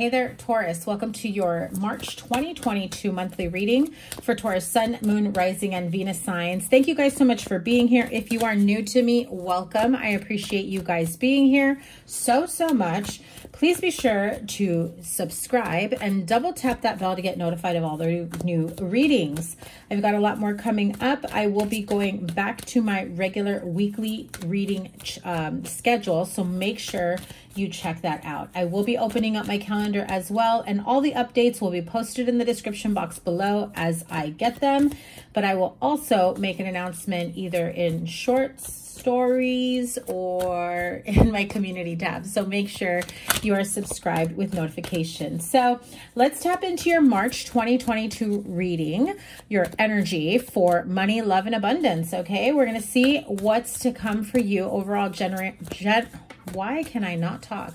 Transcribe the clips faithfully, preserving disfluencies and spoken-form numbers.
Hey there, Taurus. Welcome to your March twenty twenty-two monthly reading for Taurus Sun, Moon, Rising, and Venus signs. Thank you guys so much for being here. If you are new to me, welcome. I appreciate you guys being here so, so much. Please be sure to subscribe and double tap that bell to get notified of all the new readings. I've got a lot more coming up. I will be going back to my regular weekly reading um, schedule, so make sure you check that out. I will be opening up my calendar as well, and all the updates will be posted in the description box below as I get them. But I will also make an announcement either in shorts, stories, or in my community tab. So make sure you are subscribed with notifications. So let's tap into your March twenty twenty-two reading, your energy for money, love, and abundance. Okay, we're going to see what's to come for you overall. Generate, gen why can I not talk?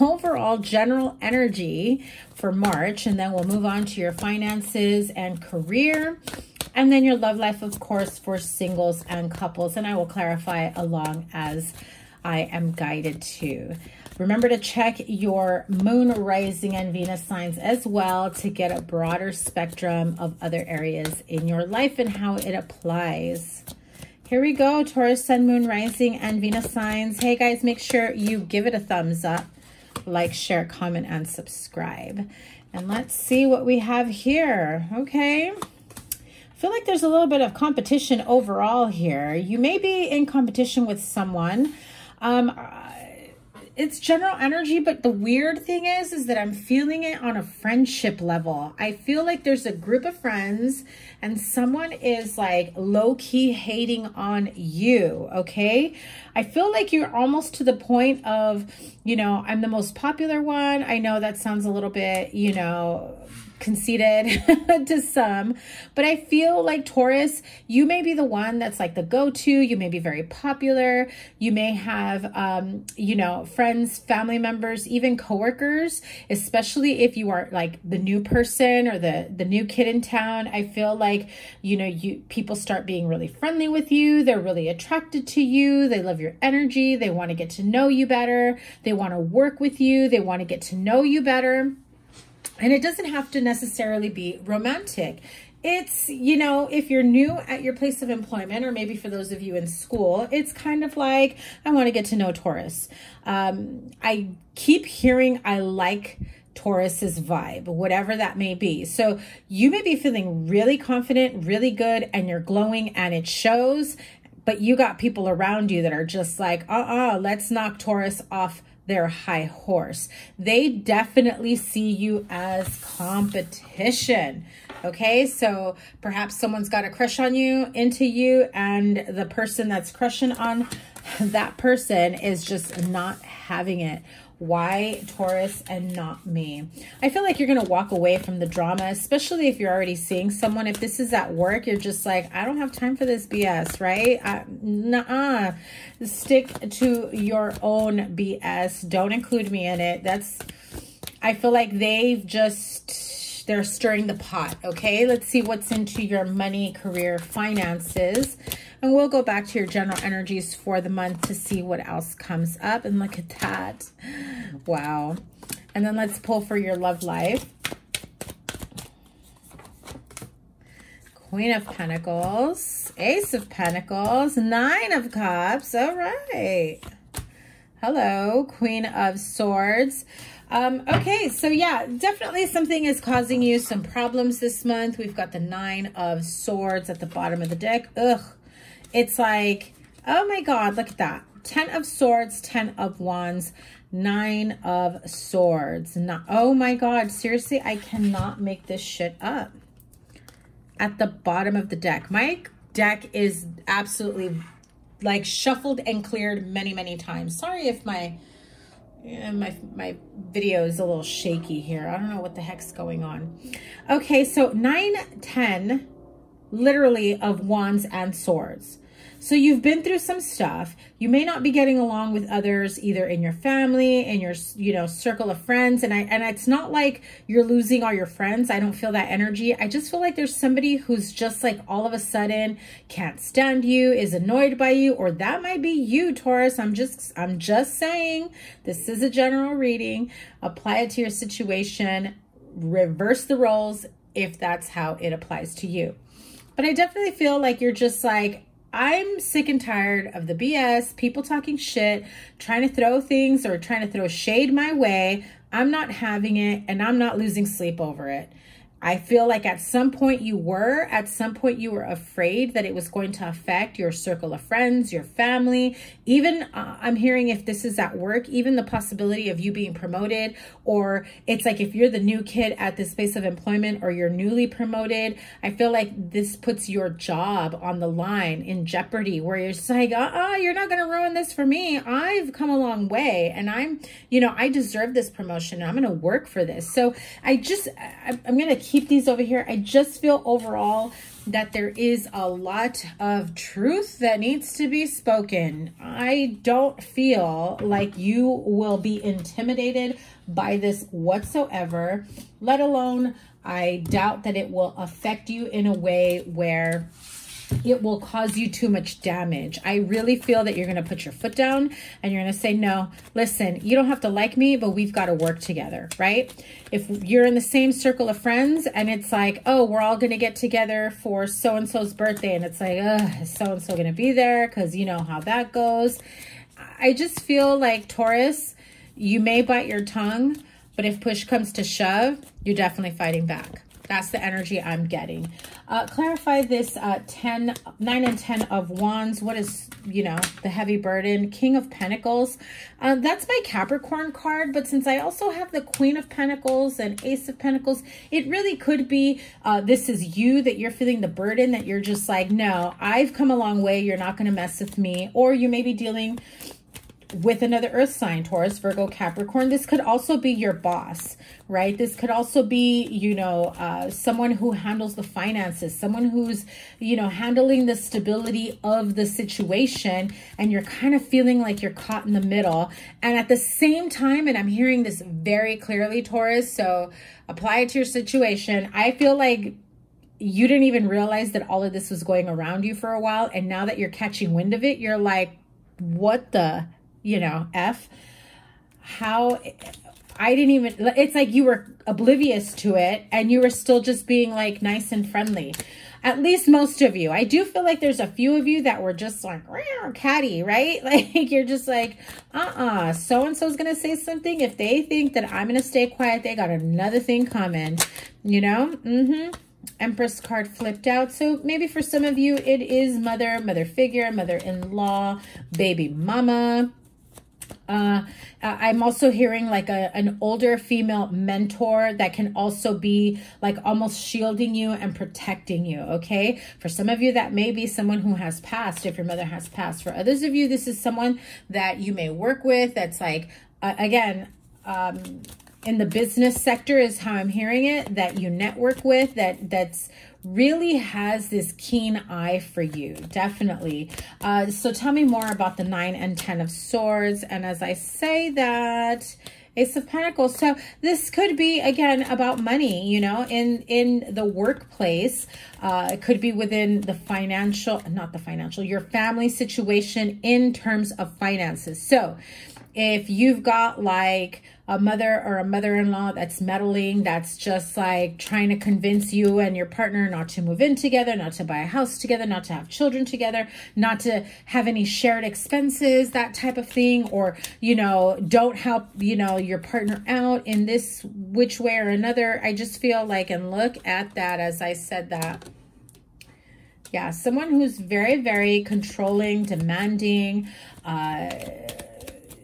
Overall general energy for March, and then we'll move on to your finances and career. And then your love life, of course, for singles and couples. And I will clarify along as I am guided to. Remember to check your moon, rising, and Venus signs as well to get a broader spectrum of other areas in your life and how it applies. Here we go, Taurus, Sun, Moon, Rising, and Venus signs. Hey guys, make sure you give it a thumbs up, like, share, comment, and subscribe. And let's see what we have here. Okay. I feel like there's a little bit of competition overall here. You may be in competition with someone. Um, it's general energy, but the weird thing is, is that I'm feeling it on a friendship level. I feel like there's a group of friends and someone is like low-key hating on you, okay? I feel like you're almost to the point of, you know, I'm the most popular one. I know that sounds a little bit, you know, conceited to some, but I feel like, Taurus, you may be the one that's like the go-to. You may be very popular. You may have, um, you know, friends, family members, even coworkers, especially if you are like the new person or the, the new kid in town. I feel like, you know, you people start being really friendly with you. They're really attracted to you. They love your energy. They want to get to know you better. They want to work with you. They want to get to know you better. And it doesn't have to necessarily be romantic. It's, you know, if you're new at your place of employment, or maybe for those of you in school, it's kind of like, I want to get to know Taurus. Um, I keep hearing I like Taurus's vibe, whatever that may be. So you may be feeling really confident, really good, and you're glowing and it shows, but you got people around you that are just like, uh-uh, let's knock Taurus off their high horse. They definitely see you as competition. Okay, so perhaps someone's got a crush on you, into you, and the person that's crushing on that person is just not having it. Why Taurus and not me? I feel like you're going to walk away from the drama, especially if you're already seeing someone. If this is at work, you're just like, I don't have time for this B S, right? Uh, nuh-uh. Stick to your own B S. Don't include me in it. That's, I feel like they've just, they're stirring the pot, okay? Let's see what's into your money, career, finances. And we'll go back to your general energies for the month to see what else comes up. And look at that. Wow. And then let's pull for your love life. Queen of Pentacles, Ace of Pentacles, Nine of Cups. All right. Hello, Queen of Swords. Um, okay, so yeah, definitely something is causing you some problems this month. We've got the Nine of Swords at the bottom of the deck. Ugh. It's like, oh my God, look at that. Ten of Swords, Ten of Wands, Nine of Swords. Not, oh my God, seriously, I cannot make this shit up. At the bottom of the deck. My deck is absolutely like shuffled and cleared many, many times. Sorry if my, my, my video is a little shaky here. I don't know what the heck's going on. Okay, so nine, ten, literally of Wands and Swords. So you've been through some stuff. You may not be getting along with others, either in your family, in your, you know, circle of friends. And I, and it's not like you're losing all your friends. I don't feel that energy. I just feel like there's somebody who's just like all of a sudden can't stand you, is annoyed by you, or that might be you, Taurus. I'm just, I'm just saying, this is a general reading. Apply it to your situation, reverse the roles if that's how it applies to you. But I definitely feel like you're just like, I'm sick and tired of the B S, people talking shit, trying to throw things or trying to throw shade my way. I'm not having it, and I'm not losing sleep over it. I feel like at some point you were, at some point you were afraid that it was going to affect your circle of friends, your family, even uh, I'm hearing, if this is at work, even the possibility of you being promoted, or it's like if you're the new kid at this space of employment or you're newly promoted, I feel like this puts your job on the line, in jeopardy, where you're just like, uh-uh, you're not going to ruin this for me. I've come a long way, and I'm, you know, I deserve this promotion, and I'm going to work for this. So I just, I, I'm going to keep Keep these over here. I just feel overall that there is a lot of truth that needs to be spoken. I don't feel like you will be intimidated by this whatsoever, let alone I doubt that it will affect you in a way where it will cause you too much damage. I really feel that you're going to put your foot down and you're going to say, no, listen, you don't have to like me, but we've got to work together, right? If you're in the same circle of friends and it's like, oh, we're all going to get together for so-and-so's birthday, and it's like, ugh, is so-and-so going to be there? Because you know how that goes. I just feel like, Taurus, you may bite your tongue, but if push comes to shove, you're definitely fighting back. That's the energy I'm getting. Uh, clarify this uh, ten, nine and ten of Wands. What is, you know, the heavy burden? King of Pentacles. Uh, that's my Capricorn card. But since I also have the Queen of Pentacles and Ace of Pentacles, it really could be uh, this is you, that you're feeling the burden, that you're just like, no, I've come a long way. You're not going to mess with me. Or you may be dealing with another earth sign, Taurus, Virgo, Capricorn. This could also be your boss, right? This could also be, you know, uh, someone who handles the finances, someone who's, you know, handling the stability of the situation, and you're kind of feeling like you're caught in the middle. And at the same time, and I'm hearing this very clearly, Taurus, so apply it to your situation. I feel like you didn't even realize that all of this was going around you for a while, and now that you're catching wind of it, you're like, what the... you know, F, how, I didn't even, it's like you were oblivious to it and you were still just being like nice and friendly. At least most of you. I do feel like there's a few of you that were just like, catty, right? Like you're just like, uh-uh, so-and-so's going to say something. If they think that I'm going to stay quiet, they got another thing coming, you know? Mm-hmm. Empress card flipped out. So maybe for some of you, it is mother, mother figure, mother-in-law, baby mama. Uh, I'm also hearing like a, an older female mentor that can also be like almost shielding you and protecting you, okay? For some of you, that may be someone who has passed, if your mother has passed. For others of you, this is someone that you may work with that's like, uh, again, um, in the business sector is how I'm hearing it, that you network with, that that's really has this keen eye for you, definitely. Uh, so tell me more about the nine and ten of Swords. And as I say that, Ace of Pentacles. So this could be, again, about money, you know, in, in the workplace. Uh, it could be within the financial, not the financial, your family situation in terms of finances. So if you've got like a mother or a mother-in-law that's meddling, that's just like trying to convince you and your partner not to move in together, not to buy a house together, not to have children together, not to have any shared expenses, that type of thing, or, you know, don't help, you know, your partner out in this which way or another. I just feel like, and look at that as I said that. Yeah, someone who's very, very controlling, demanding, uh,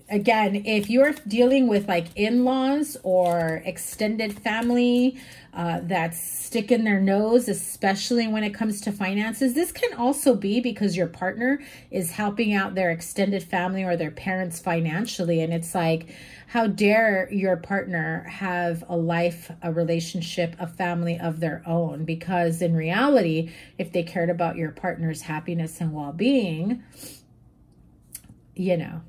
again, if you're dealing with like in-laws or extended family uh, that's sticking their nose, especially when it comes to finances, this can also be because your partner is helping out their extended family or their parents financially. And it's like, how dare your partner have a life, a relationship, a family of their own? Because in reality, if they cared about your partner's happiness and well-being, you know,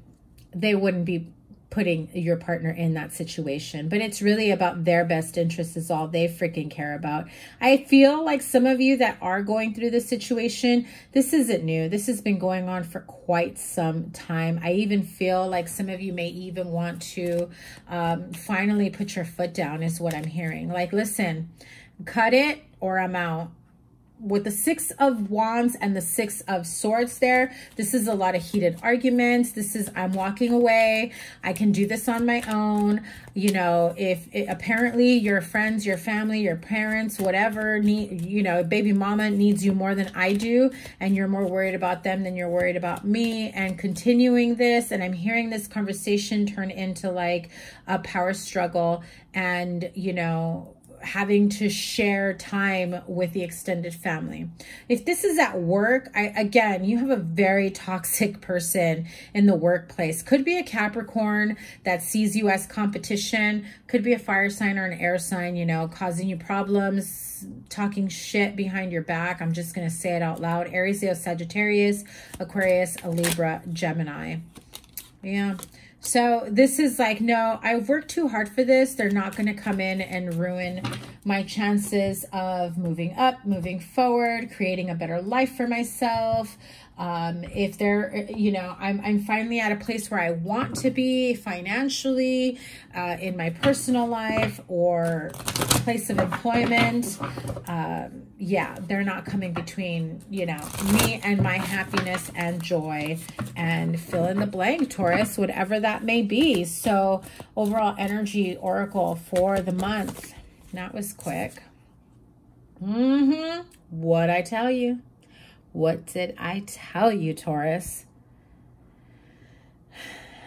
they wouldn't be putting your partner in that situation. But it's really about their best interests is all they freaking care about. I feel like some of you that are going through this situation, this isn't new. This has been going on for quite some time. I even feel like some of you may even want to um, finally put your foot down is what I'm hearing. Like, listen, cut it or I'm out. With the Six of Wands and the Six of Swords there, this is a lot of heated arguments. This is, I'm walking away. I can do this on my own. You know, if it, apparently your friends, your family, your parents, whatever, need, you know, baby mama needs you more than I do. And you're more worried about them than you're worried about me. And continuing this, and I'm hearing this conversation turn into like a power struggle and, you know, having to share time with the extended family. If this is at work, I, again, you have a very toxic person in the workplace. Could be a Capricorn that sees you as competition. Could be a fire sign or an air sign, you know, causing you problems, talking shit behind your back. I'm just going to say it out loud. Aries, Leo, Sagittarius, Aquarius, a Libra, Gemini. Yeah. So this is like, no, I've worked too hard for this. They're not going to come in and ruin my chances of moving up, moving forward, creating a better life for myself. Um, if they're, you know, I'm, I'm finally at a place where I want to be financially, uh, in my personal life or place of employment. Um, yeah, they're not coming between, you know, me and my happiness and joy and fill in the blank, Taurus, whatever that may be. So overall energy oracle for the month. That was quick. Mm-hmm. What'd I tell you? What did I tell you, Taurus?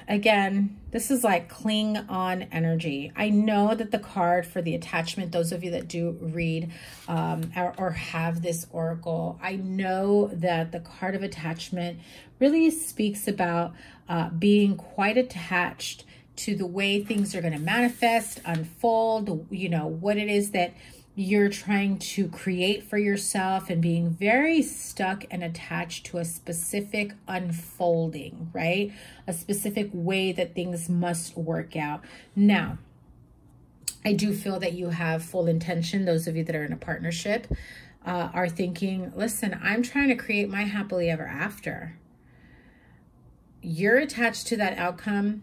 Again, this is like cling on energy. I know that the card for the attachment, those of you that do read um, or, or have this oracle, I know that the card of attachment really speaks about uh, being quite attached to the way things are going to manifest, unfold, you know, what it is that you're trying to create for yourself and being very stuck and attached to a specific unfolding, right? A specific way that things must work out. Now, I do feel that you have full intention. Those of you that are in a partnership uh, are thinking, listen, I'm trying to create my happily ever after. You're attached to that outcome.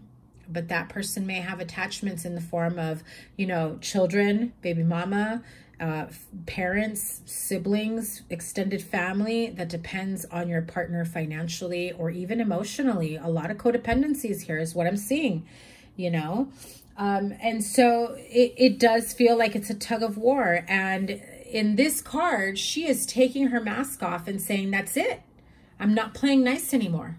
But that person may have attachments in the form of, you know, children, baby mama, uh, parents, siblings, extended family that depends on your partner financially or even emotionally. A lot of codependencies here is what I'm seeing, you know. Um, and so it, it does feel like it's a tug of war. And in this card, she is taking her mask off and saying, that's it. I'm not playing nice anymore.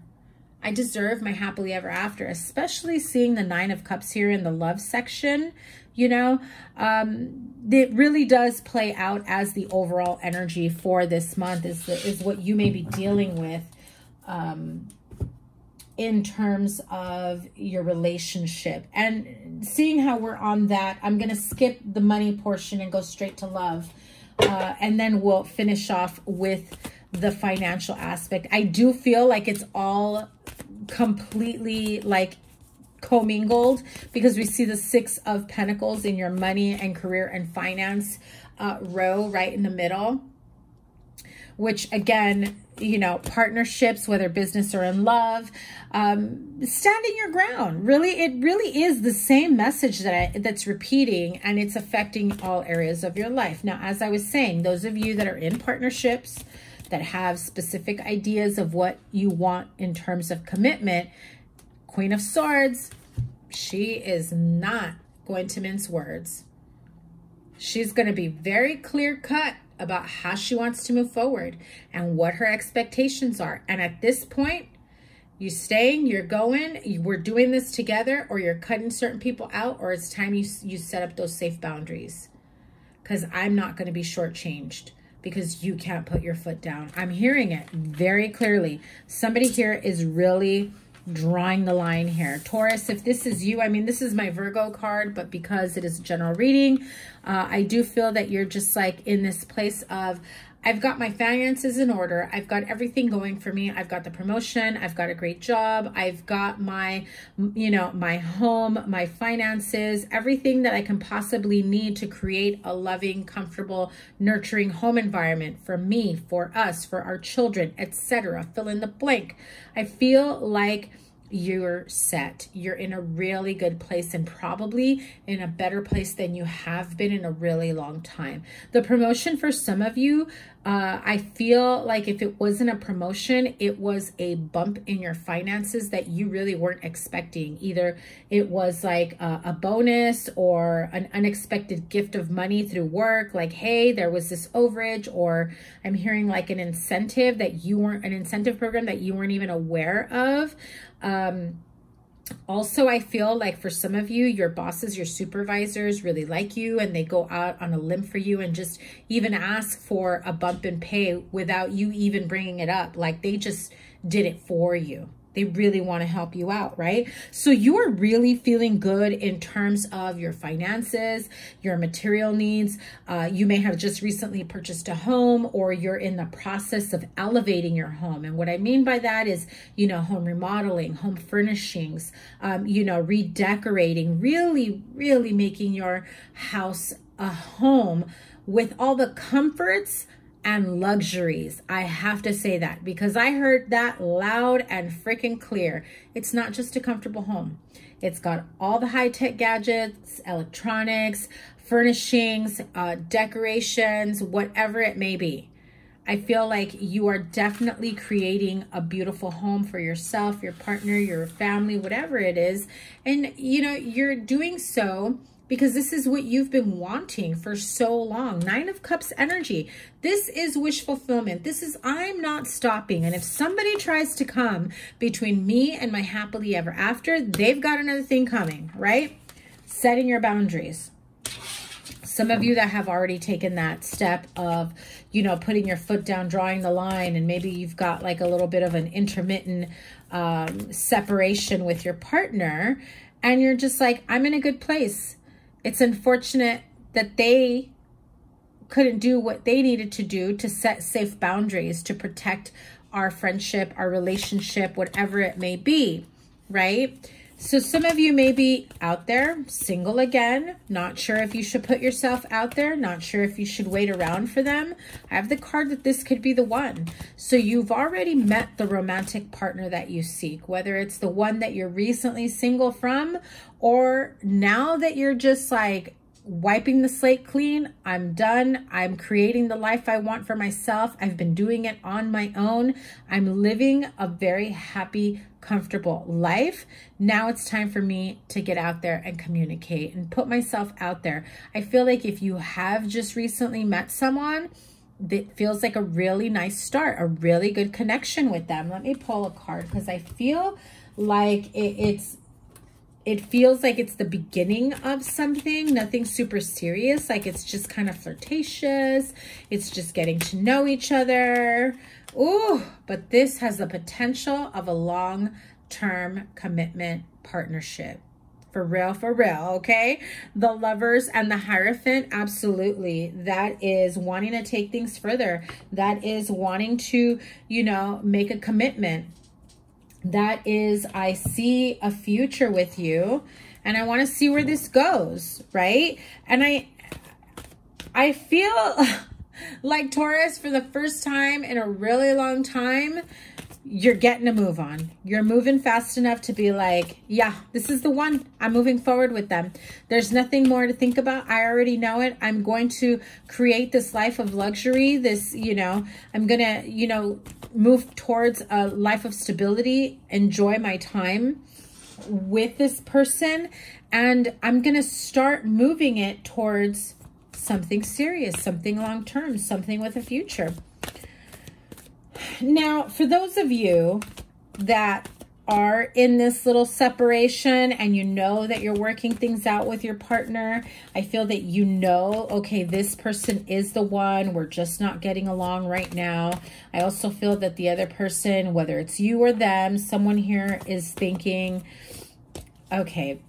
I deserve my happily ever after, especially seeing the Nine of Cups here in the love section, you know, um, it really does play out as the overall energy for this month is, the, is what you may be dealing with um, in terms of your relationship. And seeing how we're on that, I'm going to skip the money portion and go straight to love. Uh, and then we'll finish off with the financial aspect. I do feel like it's all completely like commingled because we see the Six of Pentacles in your money and career and finance uh, row right in the middle, which again, you know, partnerships, whether business or in love, um, standing your ground. Really, it really is the same message that I, that's repeating, and it's affecting all areas of your life. Now, as I was saying, those of you that are in partnerships that have specific ideas of what you want in terms of commitment, Queen of Swords, she is not going to mince words. She's going to be very clear-cut about how she wants to move forward and what her expectations are. And at this point, You're staying, you're going, you, we're doing this together, or you're cutting certain people out, or it's time you, you set up those safe boundaries. Because I'm not going to be shortchanged because you can't put your foot down. I'm hearing it very clearly. Somebody here is really drawing the line here. Taurus, if this is you, I mean, this is my Virgo card, but because it is a general reading, uh, I do feel that you're just like in this place of, I've got my finances in order. I've got everything going for me. I've got the promotion. I've got a great job. I've got my, you know, my home, my finances, everything that I can possibly need to create a loving, comfortable, nurturing home environment for me, for us, for our children, et cetera. Fill in the blank. I feel like you're set. You're in a really good place, and probably in a better place than you have been in a really long time. The promotion for some of you, uh, I feel like if it wasn't a promotion, it was a bump in your finances that you really weren't expecting. Either it was like a, a bonus or an unexpected gift of money through work, like, hey, there was this overage, or I'm hearing like an incentive that you weren't, an incentive program that you weren't even aware of. Um, also, I feel like for some of you, your bosses, your supervisors really like you, and they go out on a limb for you and just even ask for a bump in pay without you even bringing it up. Like, they just did it for you. They really want to help you out, right? So you are really feeling good in terms of your finances, your material needs. Uh, you may have just recently purchased a home, or you're in the process of elevating your home. And what I mean by that is, you know, home remodeling, home furnishings, um, you know, redecorating, really, really making your house a home with all the comforts and luxuries. I have to say that because I heard that loud and freaking clear. It's not just a comfortable home. It's got all the high-tech gadgets, electronics, furnishings, uh, decorations, whatever it may be. I feel like you are definitely creating a beautiful home for yourself, your partner, your family, whatever it is. And, you know, you're doing so because this is what you've been wanting for so long. Nine of Cups energy. This is wish fulfillment. This is, I'm not stopping. And if somebody tries to come between me and my happily ever after, they've got another thing coming, right? Setting your boundaries. Some of you that have already taken that step of, you know, putting your foot down, drawing the line, and maybe you've got like a little bit of an intermittent um, separation with your partner, and you're just like, I'm in a good place. It's unfortunate that they couldn't do what they needed to do to set safe boundaries, to protect our friendship, our relationship, whatever it may be, right? So some of you may be out there single again, not sure if you should put yourself out there, not sure if you should wait around for them. I have the card that this could be the one. So you've already met the romantic partner that you seek, whether it's the one that you're recently single from, or now that you're just like wiping the slate clean. I'm done. I'm creating the life I want for myself. I've been doing it on my own. I'm living a very happy, comfortable life. Now it's time for me to get out there and communicate and put myself out there. I feel like if you have just recently met someone, that feels like a really nice start, a really good connection with them. Let me pull a card because I feel like it, it's It feels like it's the beginning of something, nothing super serious. Like it's just kind of flirtatious. It's just getting to know each other. Ooh, but this has the potential of a long-term commitment partnership. For real, for real, okay? The Lovers and the Hierophant, absolutely. That is wanting to take things further. That is wanting to, you know, make a commitment. That is, I see a future with you, and I want to see where this goes, right? And I, I feel like Taurus, for the first time in a really long time, you're getting a move on. You're moving fast enough to be like, yeah, this is the one. I'm moving forward with them. There's nothing more to think about. I already know it. I'm going to create this life of luxury. This, you know, I'm going to, you know, move towards a life of stability, enjoy my time with this person. And I'm going to start moving it towards something serious, something long-term, something with a future. Now, for those of you that are in this little separation and you know that you're working things out with your partner, I feel that you know, okay, this person is the one. We're just not getting along right now. I also feel that the other person, whether it's you or them, someone here is thinking, okay,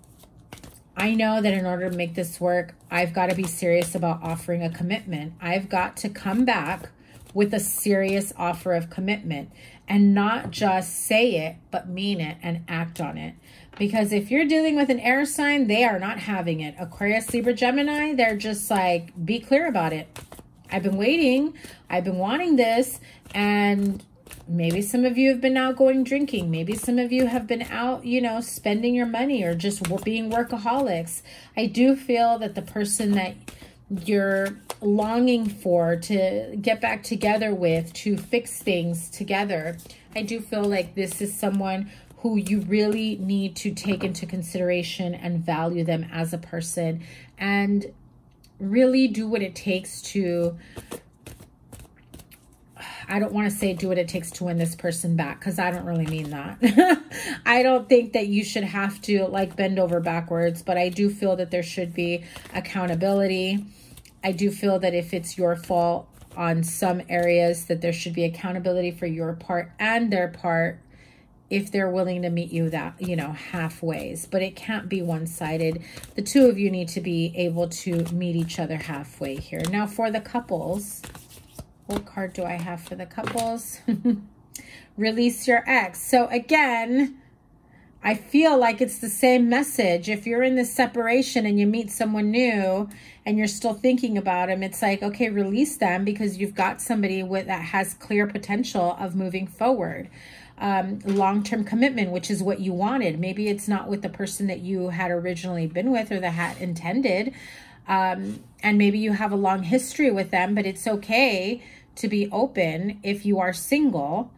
I know that in order to make this work, I've got to be serious about offering a commitment. I've got to come back with a serious offer of commitment and not just say it, but mean it and act on it. Because if you're dealing with an air sign, they are not having it. Aquarius, Libra, Gemini, they're just like, be clear about it. I've been waiting. I've been wanting this. And maybe some of you have been out going drinking. Maybe some of you have been out, you know, spending your money or just being workaholics. I do feel that the person that you're longing for to get back together with, to fix things together, I do feel like this is someone who you really need to take into consideration and value them as a person and really do what it takes to, I don't want to say do what it takes to win this person back, because I don't really mean that. I don't think that you should have to like bend over backwards, but I do feel that there should be accountability. I do feel that if it's your fault on some areas, that there should be accountability for your part and their part if they're willing to meet you that, you know, halfways. But it can't be one-sided. The two of you need to be able to meet each other halfway here. Now for the couples, what card do I have for the couples? Release your ex. So again, I feel like it's the same message. If you're in this separation and you meet someone new and you're still thinking about them, it's like, okay, release them, because you've got somebody with that has clear potential of moving forward. Um, long-term commitment, which is what you wanted. Maybe it's not with the person that you had originally been with or that had intended. Um, and maybe you have a long history with them, but it's okay to be open if you are single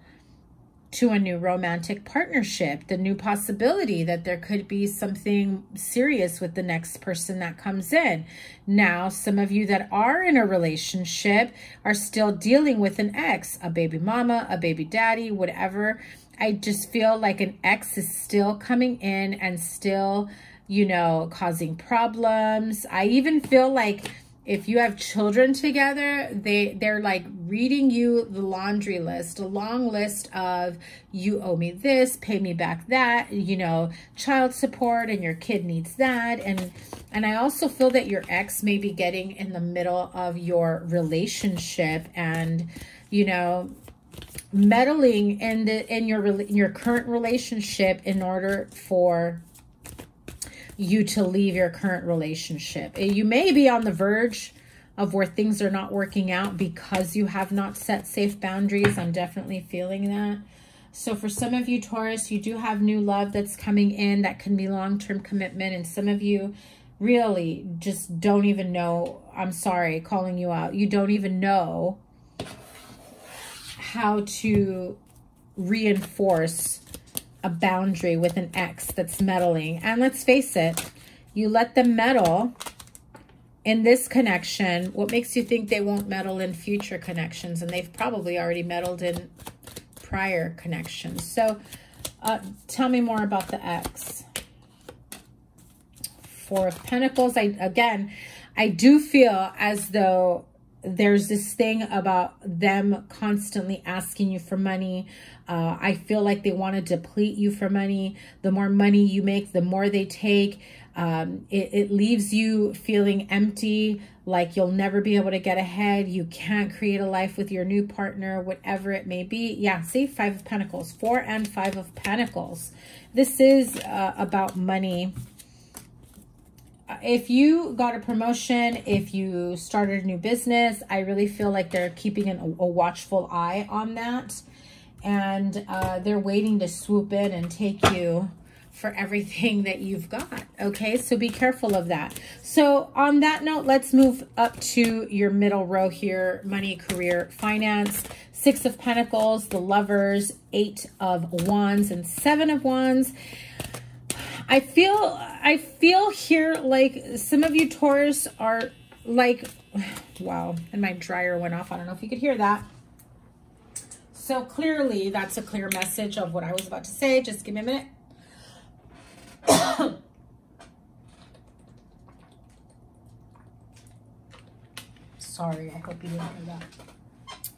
to a new romantic partnership, the new possibility that there could be something serious with the next person that comes in. Now, some of you that are in a relationship are still dealing with an ex, a baby mama, a baby daddy, whatever. I just feel like an ex is still coming in and still, you know, causing problems. I even feel like if you have children together, they, they're like reading you the laundry list, a long list of you owe me this, pay me back that, you know, child support, and your kid needs that. And, and I also feel that your ex may be getting in the middle of your relationship and, you know, meddling in the, in your, in your current relationship in order for you to leave your current relationship. You may be on the verge of where things are not working out because you have not set safe boundaries. I'm definitely feeling that. So for some of you, Taurus, you do have new love that's coming in that can be long-term commitment. And some of you really just don't even know. I'm sorry, calling you out. You don't even know how to reinforce a boundary with an ex that's meddling. And let's face it, you let them meddle in this connection. What makes you think they won't meddle in future connections? And they've probably already meddled in prior connections. So uh, tell me more about the ex. Four of Pentacles. I, again, I do feel as though there's this thing about them constantly asking you for money. Uh, I feel like they want to deplete you for money. The more money you make, the more they take. Um, it, it leaves you feeling empty, like you'll never be able to get ahead. You can't create a life with your new partner, whatever it may be. Yeah, see, Five of Pentacles, four and Five of Pentacles. This is uh, about money. If you got a promotion, if you started a new business, I really feel like they're keeping an, a watchful eye on that. And uh, they're waiting to swoop in and take you for everything that you've got. Okay, so be careful of that. So on that note, let's move up to your middle row here. Money, career, finance. Six of Pentacles, the Lovers, Eight of Wands, and Seven of Wands. I feel I feel here like some of you Taurus are like, wow, and my dryer went off. I don't know if you could hear that. So clearly that's a clear message of what I was about to say. Just give me a minute. Sorry, I hope you didn't hear that.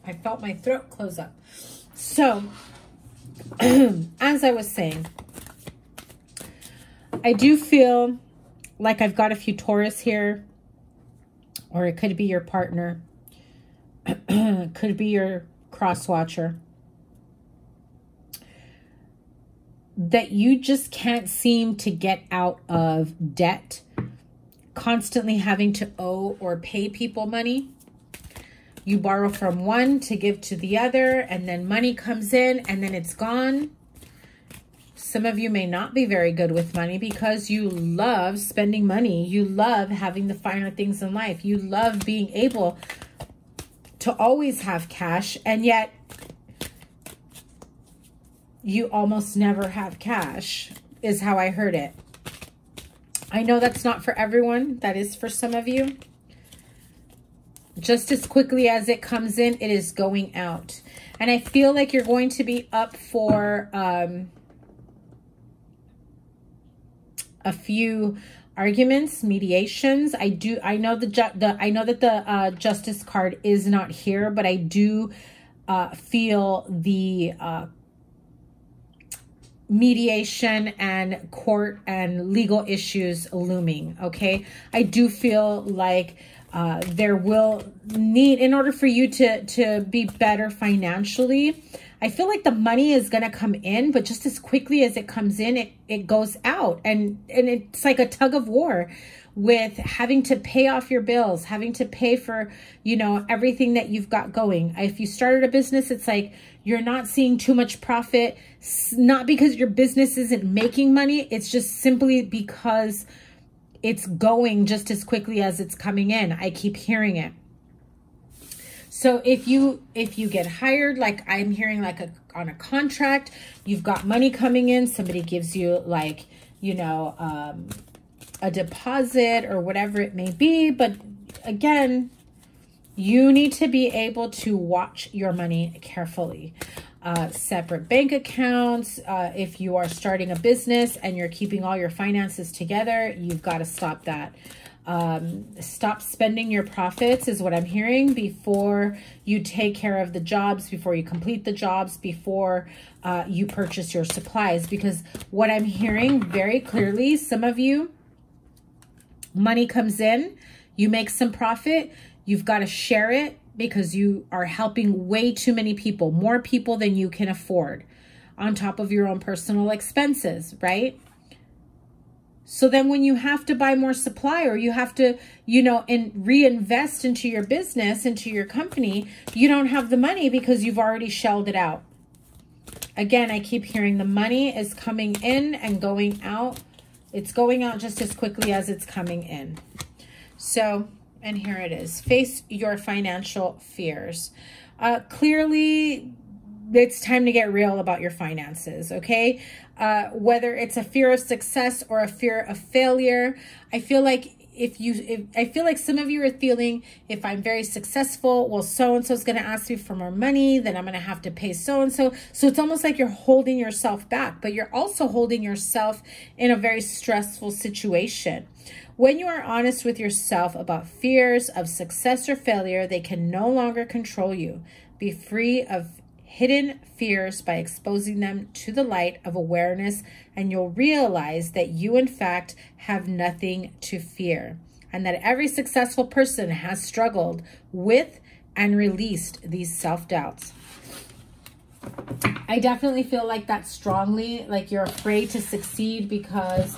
I felt my throat close up. So, as I was saying, I do feel like I've got a few Taurus here, or it could be your partner, could be your cross watcher, that you just can't seem to get out of debt, constantly having to owe or pay people money. You borrow from one to give to the other, and then money comes in and then it's gone. Some of you may not be very good with money because you love spending money. You love having the finer things in life. You love being able to always have cash, and yet you almost never have cash, is how I heard it. I know that's not for everyone. That is for some of you. Just as quickly as it comes in, it is going out. And I feel like you're going to be up for um, a few arguments, mediations. I do. I know the, ju the I know that the uh, justice card is not here, but I do uh, feel the uh, mediation and court and legal issues looming. Okay, I do feel like. Uh, there will need, in order for you to, to be better financially, I feel like the money is going to come in, but just as quickly as it comes in, it, it goes out. And, and it's like a tug of war with having to pay off your bills, having to pay for, you know, everything that you've got going. If you started a business, it's like you're not seeing too much profit, not because your business isn't making money. It's just simply because it's going just as quickly as it's coming in. I keep hearing it. So if you if you get hired, like I'm hearing, like a, on a contract, you've got money coming in. Somebody gives you, like, you know, um, a deposit or whatever it may be. But again, you need to be able to watch your money carefully. Uh, separate bank accounts. Uh, if you are starting a business and you're keeping all your finances together, you've got to stop that. Um, stop spending your profits is what I'm hearing before you take care of the jobs, before you complete the jobs, before uh, you purchase your supplies. Because what I'm hearing very clearly, some of you, money comes in, you make some profit, you've got to share it, because you are helping way too many people, more people than you can afford, on top of your own personal expenses, right? So then when you have to buy more supply, or you have to, you know, and reinvest into your business, into your company, you don't have the money because you've already shelled it out. Again, I keep hearing the money is coming in and going out. It's going out just as quickly as it's coming in. So... and here it is. Face your financial fears. Uh, clearly, it's time to get real about your finances, okay? Uh, whether it's a fear of success or a fear of failure, I feel like if you, if, I feel like some of you are feeling, if I'm very successful, well, so-and-so is going to ask me for more money, then I'm going to have to pay so-and-so. So it's almost like you're holding yourself back, but you're also holding yourself in a very stressful situation. When you are honest with yourself about fears of success or failure, they can no longer control you. Be free of hidden fears by exposing them to the light of awareness, and you'll realize that you, in fact, have nothing to fear, and that every successful person has struggled with and released these self-doubts. I definitely feel like that strongly, like you're afraid to succeed, because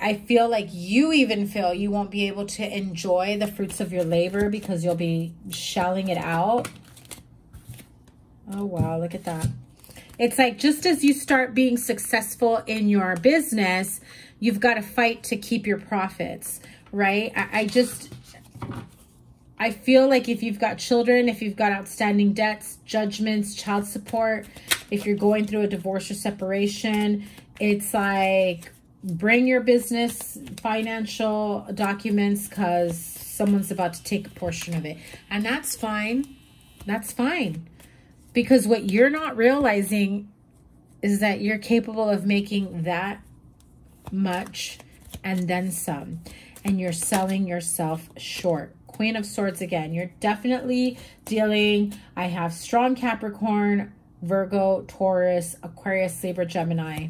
I feel like you even feel you won't be able to enjoy the fruits of your labor because you'll be shelling it out. Oh, wow. Look at that. It's like just as you start being successful in your business, you've got to fight to keep your profits, right? I, I just, I feel like if you've got children, if you've got outstanding debts, judgments, child support, if you're going through a divorce or separation, it's like bring your business financial documents because someone's about to take a portion of it. And that's fine. That's fine. Because what you're not realizing is that you're capable of making that much and then some. And you're selling yourself short. Queen of Swords again. You're definitely dealing. I have strong Capricorn, Virgo, Taurus, Aquarius, Libra, Gemini.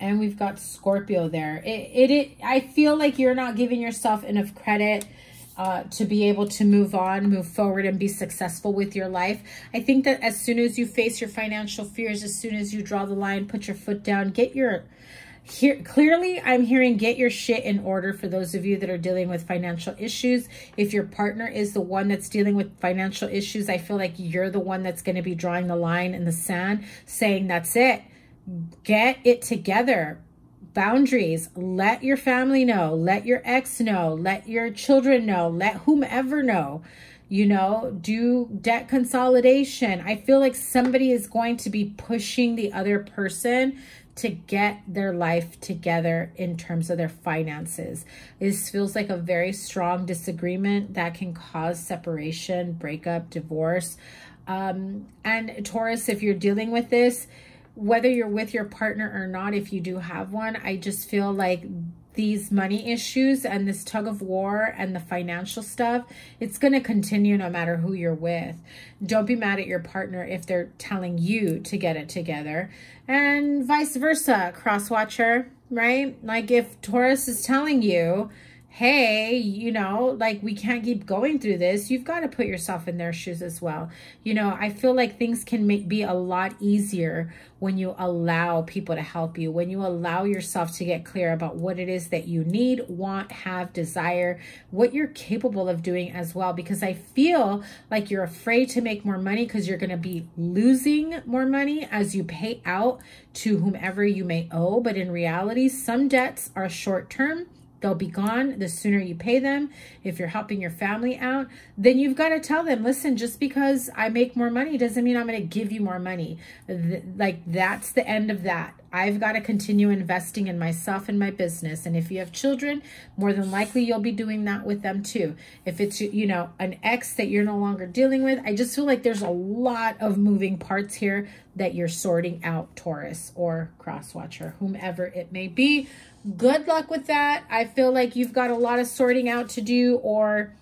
And we've got Scorpio there. It, it, it I feel like you're not giving yourself enough credit uh, to be able to move on, move forward, and be successful with your life. I think that as soon as you face your financial fears, as soon as you draw the line, put your foot down, get your... Here, clearly, I'm hearing get your shit in order for those of you that are dealing with financial issues. If your partner is the one that's dealing with financial issues, I feel like you're the one that's going to be drawing the line in the sand, saying that's it. Get it together. Boundaries. Let your family know. Let your ex know. Let your children know. Let whomever know. You know, do debt consolidation. I feel like somebody is going to be pushing the other person to get their life together in terms of their finances. This feels like a very strong disagreement that can cause separation, breakup, divorce. Um, and Taurus, if you're dealing with this, whether you're with your partner or not, if you do have one, I just feel like these money issues and this tug of war and the financial stuff, it's going to continue no matter who you're with. Don't be mad at your partner if they're telling you to get it together, and vice versa, cross watcher, right? Like if Taurus is telling you, hey, you know, like we can't keep going through this, you've got to put yourself in their shoes as well. You know, I feel like things can make, be a lot easier when you allow people to help you, when you allow yourself to get clear about what it is that you need, want, have, desire, what you're capable of doing as well. Because I feel like you're afraid to make more money because you're going to be losing more money as you pay out to whomever you may owe. But in reality, some debts are short term. They'll be gone the sooner you pay them. If you're helping your family out, then you've got to tell them, listen, just because I make more money doesn't mean I'm going to give you more money. Th- like that's the end of that. I've got to continue investing in myself and my business. And if you have children, more than likely you'll be doing that with them too. If it's, you know, an ex that you're no longer dealing with, I just feel like there's a lot of moving parts here that you're sorting out, Taurus or Crosswatcher, whomever it may be. Good luck with that. I feel like you've got a lot of sorting out to do, or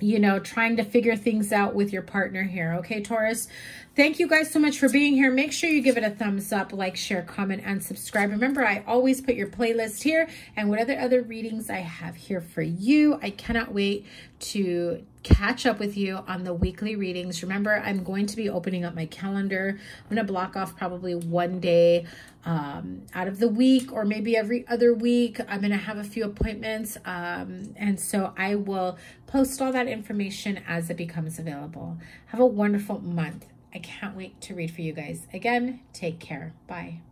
you know, trying to figure things out with your partner here. Okay, Taurus, thank you guys so much for being here. Make sure you give it a thumbs up, like, share, comment, and subscribe. Remember, I always put your playlist here and what other other readings I have here for you. I cannot wait to catch up with you on the weekly readings. Remember, I'm going to be opening up my calendar. I'm going to block off probably one day um, out of the week, or maybe every other week. I'm going to have a few appointments. Um, and so I will post all that information as it becomes available. Have a wonderful month. I can't wait to read for you guys. Again, take care. Bye.